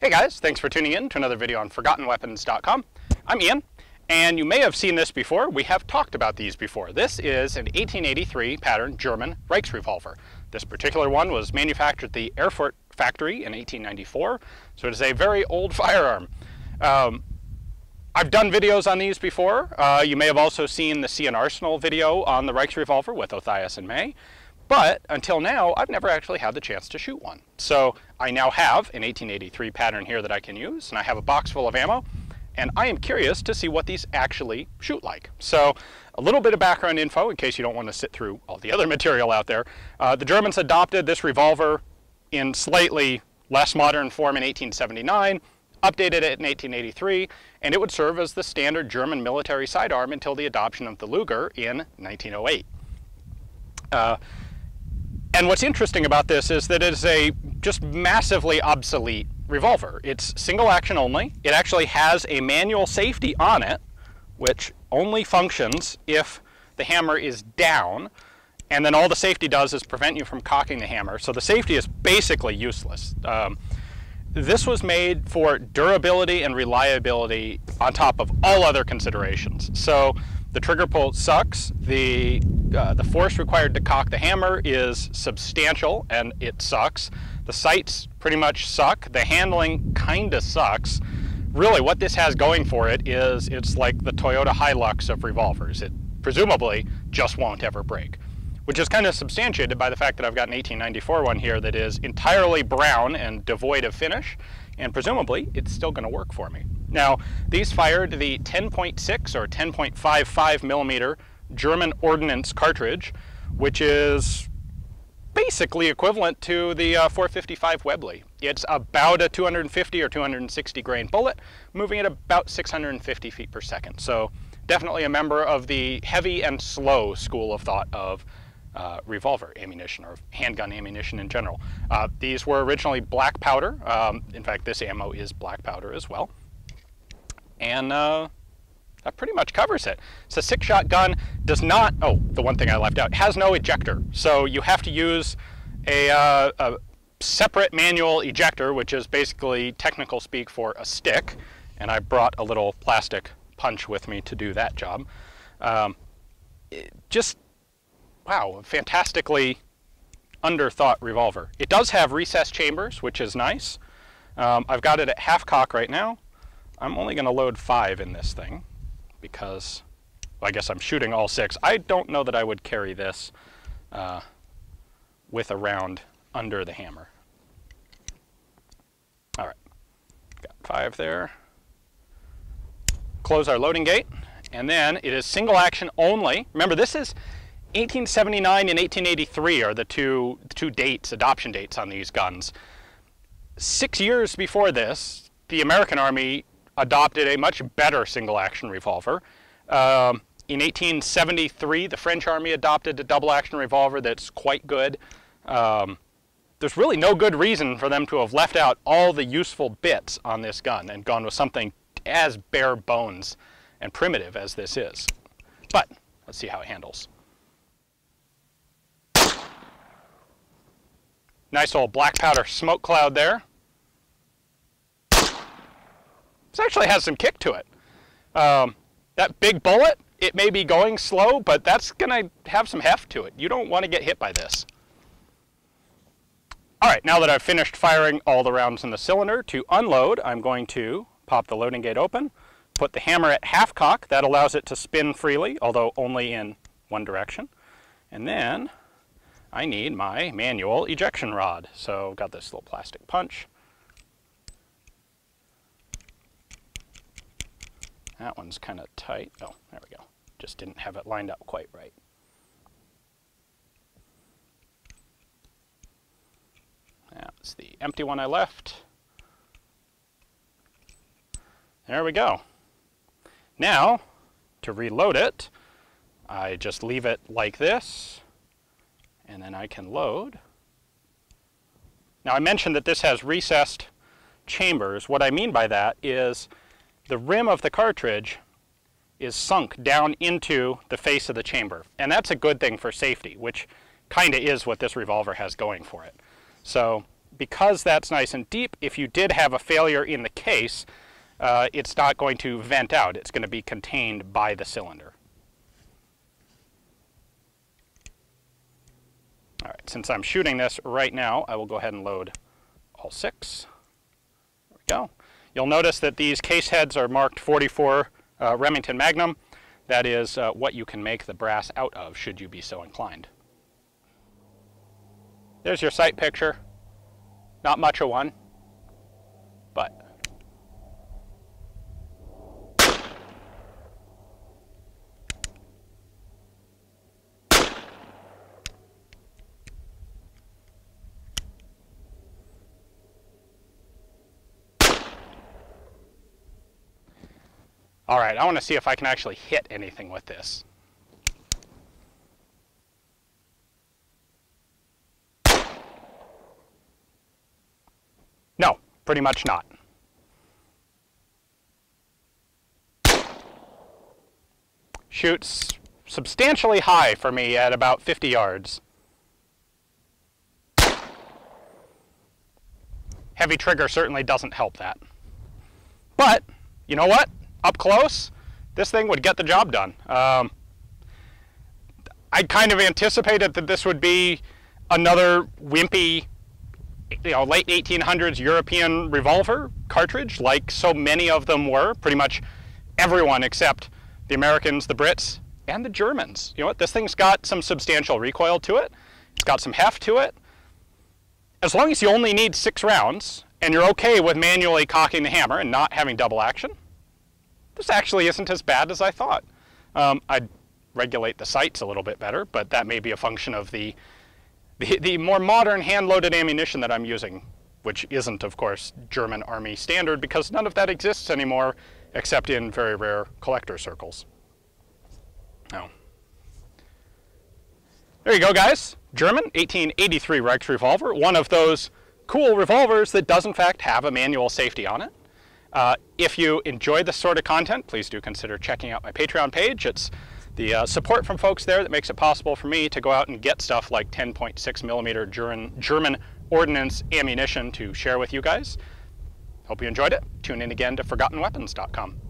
Hey guys, thanks for tuning in to another video on ForgottenWeapons.com. I'm Ian, and you may have seen this before. We have talked about these before. This is an 1883 pattern German Reichsrevolver. This particular one was manufactured at the Erfurt factory in 1894, so it is a very old firearm. I've done videos on these before. You may have also seen the CN Arsenal video on the Reichsrevolver with Othias and May. But until now, I've never actually had the chance to shoot one. So I now have an 1883 pattern here that I can use, and I have a box full of ammo, and I am curious to see what these actually shoot like. So a little bit of background info in case you don't want to sit through all the other material out there. The Germans adopted this revolver in slightly less modern form in 1879, updated it in 1883, and it would serve as the standard German military sidearm until the adoption of the Luger in 1908. And what's interesting about this is that it is a just massively obsolete revolver. It's single action only. It actually has a manual safety on it, which only functions if the hammer is down, and then all the safety does is prevent you from cocking the hammer. So the safety is basically useless. This was made for durability and reliability on top of all other considerations. So the trigger pull sucks. The force required to cock the hammer is substantial, and it sucks. The sights pretty much suck. The handling kinda sucks. Really, what this has going for it is it's like the Toyota Hilux of revolvers. It presumably just won't ever break, which is kind of substantiated by the fact that I've got an 1894 one here that is entirely brown and devoid of finish, and presumably it's still going to work for me. Now, these fired the 10.6 or 10.55mm German ordnance cartridge, which is basically equivalent to the 455 Webley. It's about a 250 or 260 grain bullet, moving at about 650 feet per second. So definitely a member of the heavy and slow school of thought of revolver ammunition or handgun ammunition in general. These were originally black powder. In fact, this ammo is black powder as well. And that pretty much covers it. It's a six-shot gun, does not, oh, the one thing I left out, has no ejector. So you have to use a separate manual ejector, which is basically technical speak for a stick. And I brought a little plastic punch with me to do that job. Just, wow, a fantastically underthought revolver. It does have recessed chambers, which is nice. I've got it at half cock right now. I'm only going to load 5 in this thing because, well, I guess I'm shooting all 6. I don't know that I would carry this with a round under the hammer. All right, got 5 there. Close our loading gate, and then it is single action only. Remember, this is 1879 and 1883 are the two dates, adoption dates on these guns. 6 years before this, the American Army adopted a much better single-action revolver. In 1873, the French Army adopted a double-action revolver that's quite good. There's really no good reason for them to have left out all the useful bits on this gun and gone with something as bare bones and primitive as this is. But let's see how it handles. Nice old black powder smoke cloud there. This actually has some kick to it. That big bullet, it may be going slow, but that's going to have some heft to it. You don't want to get hit by this. All right, now that I've finished firing all the rounds in the cylinder, to unload, I'm going to pop the loading gate open, put the hammer at half cock. That allows it to spin freely, although only in one direction. And then I need my manual ejection rod. So I've got this little plastic punch. That one's kind of tight. Oh, there we go. Just didn't have it lined up quite right. That's the empty one I left. There we go. Now, to reload it, I just leave it like this, and then I can load. Now, I mentioned that this has recessed chambers. What I mean by that is the rim of the cartridge is sunk down into the face of the chamber. And that's a good thing for safety, which kind of is what this revolver has going for it. So because that's nice and deep, if you did have a failure in the case, it's not going to vent out. It's going to be contained by the cylinder. All right, since I'm shooting this right now, I will go ahead and load all six. There we go. You'll notice that these case heads are marked 44 Remington Magnum. That is what you can make the brass out of, should you be so inclined. There's your sight picture. Not much of one, but... All right, I want to see if I can actually hit anything with this. No, pretty much not. Shoots substantially high for me at about 50 yards. Heavy trigger certainly doesn't help that. But, you know what? Up close, this thing would get the job done. I kind of anticipated that this would be another wimpy, you know, late 1800s European revolver cartridge, like so many of them were. Pretty much everyone except the Americans, the Brits, and the Germans. You know what? This thing's got some substantial recoil to it. It's got some heft to it. As long as you only need 6 rounds, and you're okay with manually cocking the hammer and not having double action, this actually isn't as bad as I thought. I'd regulate the sights a little bit better, but that may be a function of the more modern hand-loaded ammunition that I'm using, which isn't, of course, German Army standard, because none of that exists anymore, except in very rare collector circles. Oh. There you go, guys. German 1883 Reichsrevolver, one of those cool revolvers that does, in fact, have a manual safety on it. If you enjoy this sort of content, please do consider checking out my Patreon page. It's the support from folks there that makes it possible for me to go out and get stuff like 10.6mm German ordnance ammunition to share with you guys. Hope you enjoyed it. Tune in again to ForgottenWeapons.com.